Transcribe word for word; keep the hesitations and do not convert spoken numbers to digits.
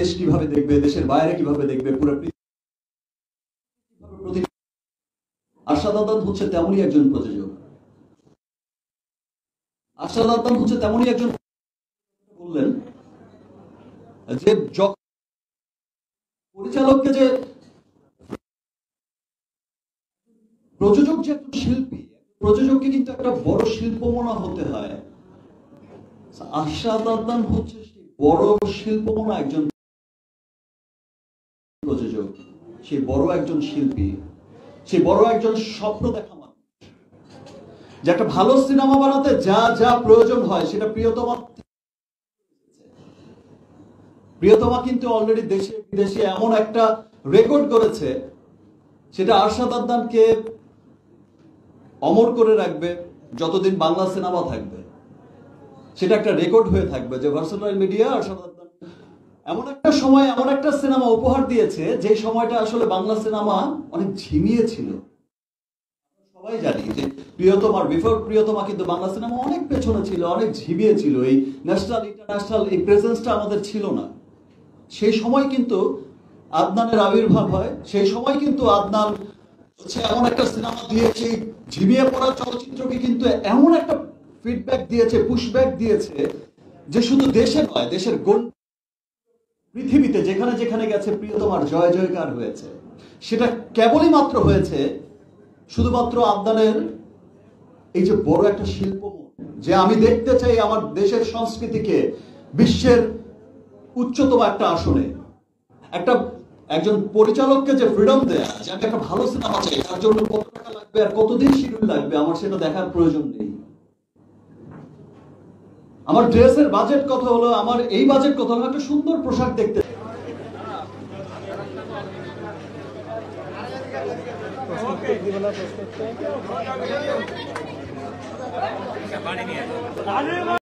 দেশ কিভাবে দেখবে, দেশের বাইরে কিভাবে দেখবে, পুরো আরশাদ আদনান হচ্ছে তেমনই একজন প্রযোজক। আরশাদ আদনান হচ্ছে তেমনই একজন বললেন যে পরিচালককে যে প্রযোজক যে একজন শিল্পী, প্রযোজককে কিন্তু একটা বড় শিল্পমনা হতে হয়। আরশাদ আদনান হচ্ছে বড় শিল্পমনা একজন প্রযোজক, সে বড় একজন শিল্পী, সে বড় একজন স্বপ্ন দেখা মানুষ। যে একটা ভালো সিনেমা বানাতে যা যা প্রয়োজন হয় সেটা প্রিয়তমা প্রিয়তমা কিন্তু অলরেডি দেশে বিদেশে এমন একটা রেকর্ড করেছে, সেটা আরশাদ আদনানকে অমর করে রাখবে যতদিন বাংলা সিনেমা থাকবে। সেটা একটা রেকর্ড হয়ে থাকবে যে ভার্সেটাইল মিডিয়া আরশাদ আদনান এমন একটা সময় এমন একটা সিনেমা উপহার দিয়েছে যে সময়টা আসলে বাংলা সিনেমা অনেক ঝিমিয়েছিল। সবাই জানি যে প্রিয়তমার বিফোর প্রিয়তমা কিন্তু বাংলা সিনেমা অনেক পেছনে ছিল, অনেক ঝিমিয়েছিল। এই ন্যাশনাল ইন্টারন্যাশনাল এই প্রেজেন্সটা আমাদের ছিল না। সেই সময় কিন্তু আদনানের আবির্ভাব হয়, সেই সময় কিন্তু আদনান হচ্ছে এমন একটা সিনেমা দিয়ে সেই ঝিমিয়ে পড়া চলচ্চিত্রকে কিন্তু এমন একটা ফিডব্যাক দিয়েছে, পুশব্যাক দিয়েছে যে শুধু দেশে নয়, দেশের গোটা পৃথিবীতে যেখানে যেখানে গেছে প্রিয়তমার জয় জয়কার হয়েছে। সেটা কেবলই মাত্র হয়েছে শুধুমাত্র আদনানের এই যে বড় একটা শিল্প, যে আমি দেখতে চাই আমার দেশের সংস্কৃতিকে বিশ্বের উচ্চতম একটা আসনে, একটা একজন পরিচালককে যে ফ্রিডম দেয়া যে আমি একটা ভালো সিনেমা চাই, তার জন্য কত টাকা লাগবে আর কতদিন শিডিউল লাগবে আমার সেটা দেখার প্রয়োজন নেই। আমার ড্রেসের বাজেট কত হলো, আমার এই বাজেট কত হলো, একটা সুন্দর পোশাক দেখতে।